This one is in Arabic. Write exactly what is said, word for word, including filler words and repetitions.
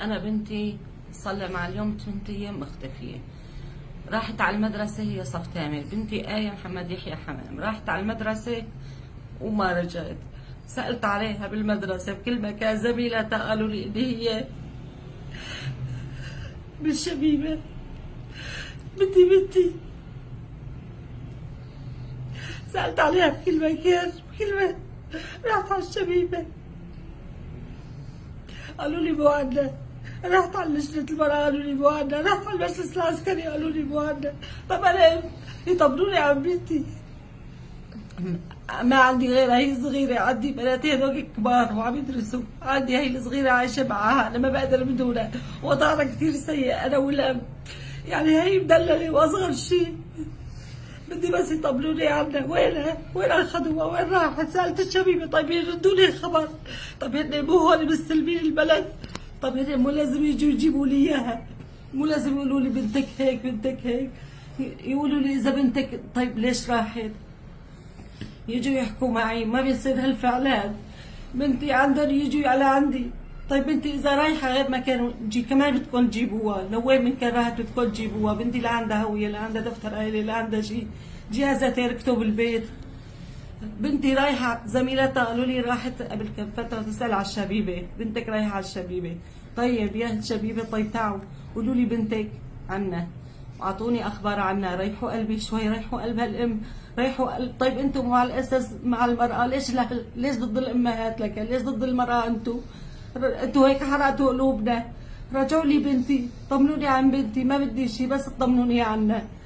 انا بنتي صلى مع اليوم ثمانية ايام مختفيه، راحت على المدرسه هي صف ثامن، بنتي آية محمد يحيى حمام، راحت على المدرسه وما رجعت. سالت عليها بالمدرسه بكل مكان، زميلاتها قالوا لي ان هي بالشبيبه. بنتي بنتي سالت عليها بكل مكان بكل مكان، راحت على الشبيبه قالوا لي بوعدنا، رحت على لجنة المرأة قالوا لي بوعدنا، رحت على المجلس العسكري قالوا لي بوعدنا. طب أنا يطمنوني عن بنتي، ما عندي غيرها، هي صغيرة، عندي بناتي هذول كبار وعم يدرسوا، عندي هي الصغيرة عايشة معاها، أنا ما بقدر بدونها، وضعنا كثير سيء أنا والأم، يعني هي مدللة وأصغر شيء، بدي بس يطمنوني عنها. وينها؟ وين اخذوها؟ وين راحت؟ سالت الشبيبه طيب يردوا لي خبر، طيب هن مو هون مستلمين البلد، طيب هن مو لازم يجوا يجيبوا لي اياها، مو لازم يقولوا لي بنتك هيك بنتك هيك، يقولوا لي اذا بنتك طيب ليش راحت؟ يجوا يحكوا معي، ما بيصير هالفعلان، بنتي عندهم يجوا على عندي، طيب بنتي اذا رايحه غير مكان تجي كمان بدكم تجيبوها، لو وين من كان راحت بدكم تجيبوها، بنتي لا عندها هويه لا عندها دفتر عائلي لا عندها شيء، جهازها تركته بالبيت. بنتي رايحه زميلتها قالوا لي راحت قبل كم فتره تسال على الشبيبه، بنتك رايحه على الشبيبه، طيب يا الشبيبه طيب تعوا قولوا لي بنتك عنا، اعطوني اخبار عنا، ريحوا قلبي شوي، ريحوا قلب هالام، ريحوا قلب، طيب انتم مع الاساس مع المراه، ليش لهل... ليش ضد الامهات لك، ليش ضد المراه انتم؟ انتوا هيك حرقتوا قلوبنا، رجعوا لي بنتي، طمنوني عن بنتي، ما بدي شيء بس تطمنوني عنها.